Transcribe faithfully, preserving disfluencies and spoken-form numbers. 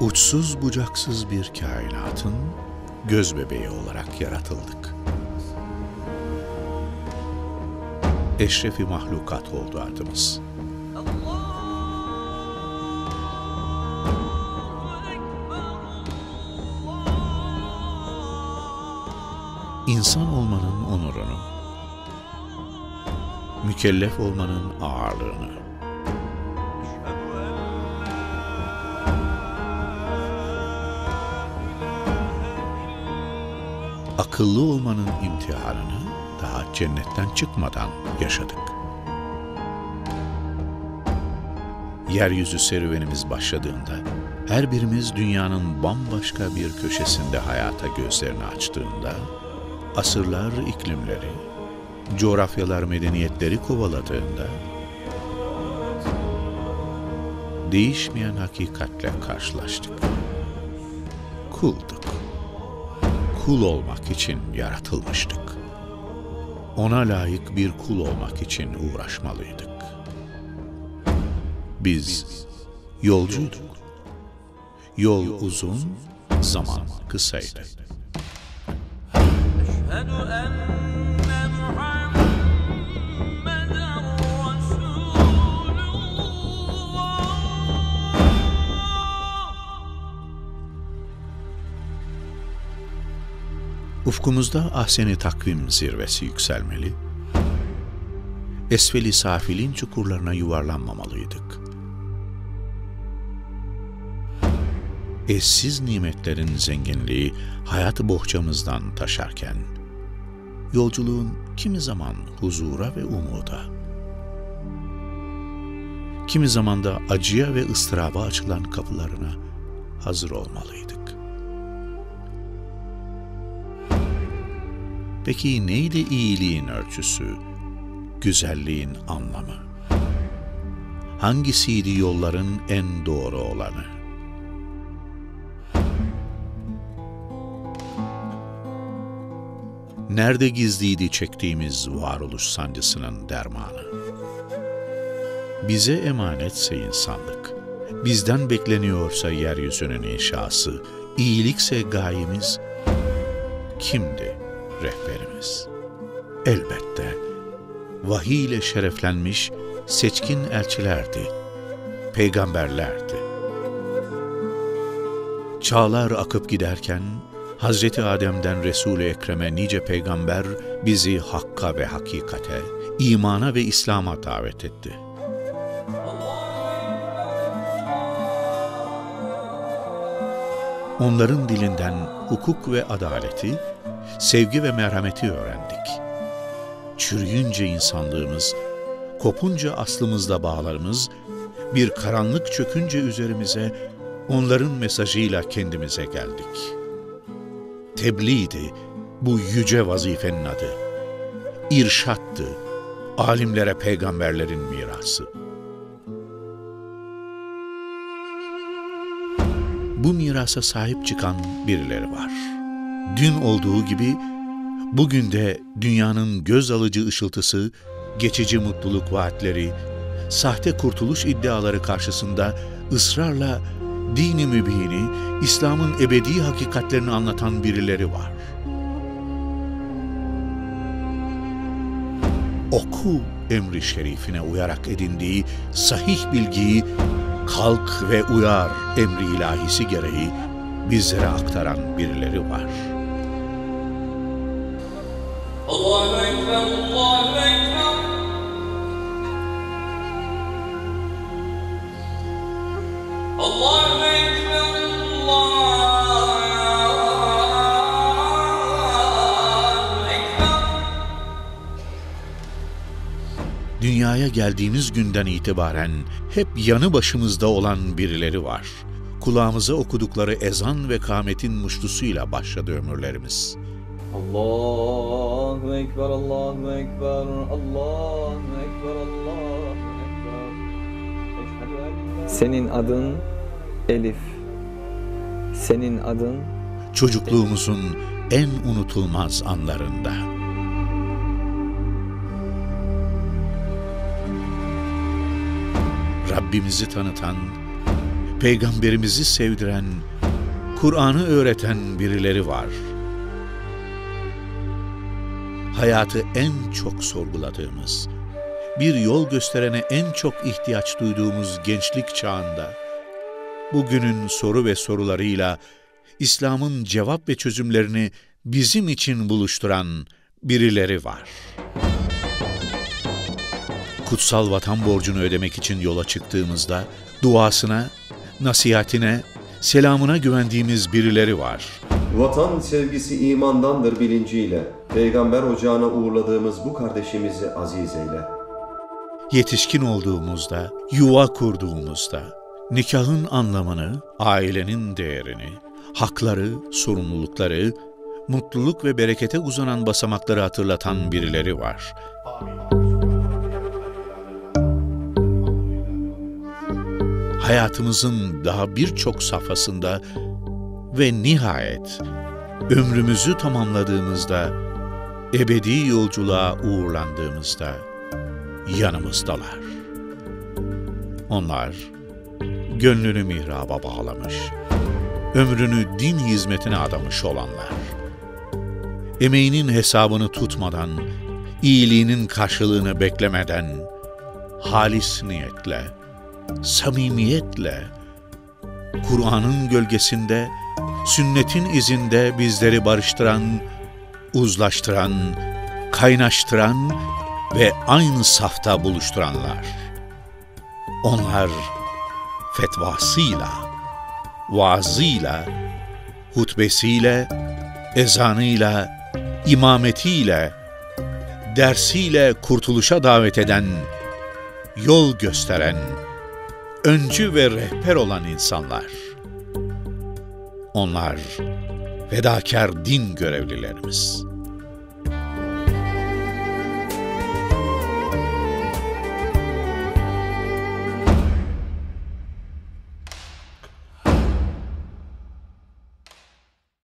uçsuz bucaksız bir kainatın göz bebeği olarak yaratıldık. Eşrefi mahlukat oldu ardımız. İnsan olmanın onurunu, mükellef olmanın ağırlığını, akıllı olmanın imtihanını daha cennetten çıkmadan yaşadık. Yeryüzü serüvenimiz başladığında her birimiz dünyanın bambaşka bir köşesinde hayata gözlerini açtığında asırlar iklimleri, coğrafyalar medeniyetleri kovaladığında değişmeyen hakikatle karşılaştık. Kulduk. Kul olmak için yaratılmıştık. Ona layık bir kul olmak için uğraşmalıydık. Biz yolcuyduk. Yol uzun, zaman kısaydı. Ufkumuzda ahsen-i takvim zirvesi yükselmeli, esfel-i safilin çukurlarına yuvarlanmamalıydık. Eşsiz nimetlerin zenginliği hayat bohçamızdan taşarken, yolculuğun kimi zaman huzura ve umuda, kimi zaman da acıya ve ıstıraba açılan kapılarına hazır olmalıydık. Peki neydi iyiliğin ölçüsü, güzelliğin anlamı? Hangisiydi yolların en doğru olanı? Nerede gizliydi çektiğimiz varoluş sancısının dermanı? Bize emanetse insanlık, bizden bekleniyorsa yeryüzünün inşası, iyilikse gayemiz kimdi? Rehberimiz. Elbette vahiy ile şereflenmiş seçkin elçilerdi, peygamberlerdi. Çağlar akıp giderken Hazreti Adem'den Resul-i Ekrem'e nice peygamber bizi hakka ve hakikate, imana ve İslam'a davet etti. Onların dilinden hukuk ve adaleti, sevgi ve merhameti öğrendik. Çürüyünce insanlığımız, kopunca aslımızla bağlarımız, bir karanlık çökünce üzerimize, onların mesajıyla kendimize geldik. Tebliğdi bu yüce vazifenin adı. İrşattı, alimlere peygamberlerin mirası. Bu mirasa sahip çıkan birileri var. Dün olduğu gibi, bugün de dünyanın göz alıcı ışıltısı, geçici mutluluk vaatleri, sahte kurtuluş iddiaları karşısında ısrarla dini mübini, İslam'ın ebedi hakikatlerini anlatan birileri var. Oku emri şerifine uyarak edindiği sahih bilgiyi, kalk ve uyar emri ilahisi gereği bizlere aktaran birileri var. Allahu Ekber, Allahu Ekber. Allahu Ekber, Allahu Ekber. Dünyaya geldiğimiz günden itibaren hep yanı başımızda olan birileri var. Kulağımıza okudukları ezan ve kâmetin muştusuyla başladı ömürlerimiz. Allahu Ekber, Allahu Ekber, Allahu Ekber, Allahu Ekber. Senin adın Elif, senin adın... Çocukluğumuzun en unutulmaz anlarında. Rabbimizi tanıtan, Peygamberimizi sevdiren, Kur'an'ı öğreten birileri var. Hayatı en çok sorguladığımız, bir yol gösterene en çok ihtiyaç duyduğumuz gençlik çağında, bugünün soru ve sorularıyla İslam'ın cevap ve çözümlerini bizim için buluşturan birileri var. Kutsal vatan borcunu ödemek için yola çıktığımızda, duasına, nasihatine, selamına güvendiğimiz birileri var. Vatan sevgisi imandandır bilinciyle, Peygamber ocağına uğurladığımız bu kardeşimizi aziz eyle. Yetişkin olduğumuzda, yuva kurduğumuzda, nikahın anlamını, ailenin değerini, hakları, sorumlulukları, mutluluk ve berekete uzanan basamakları hatırlatan birileri var. Hayatımızın daha birçok safhasında ve nihayet ömrümüzü tamamladığımızda, ebedi yolculuğa uğurlandığımızda yanımızdalar. Onlar gönlünü mihraba bağlamış, ömrünü din hizmetine adamış olanlar. Emeğinin hesabını tutmadan, iyiliğinin karşılığını beklemeden, halis niyetle, samimiyetle, Kur'an'ın gölgesinde, sünnetin izinde bizleri barıştıran, uzlaştıran, kaynaştıran ve aynı safta buluşturanlar. Onlar fetvasıyla, vaazıyla, hutbesiyle, ezanıyla, imametiyle, dersiyle kurtuluşa davet eden, yol gösteren, öncü ve rehber olan insanlar. Onlar fedakar din görevlilerimiz.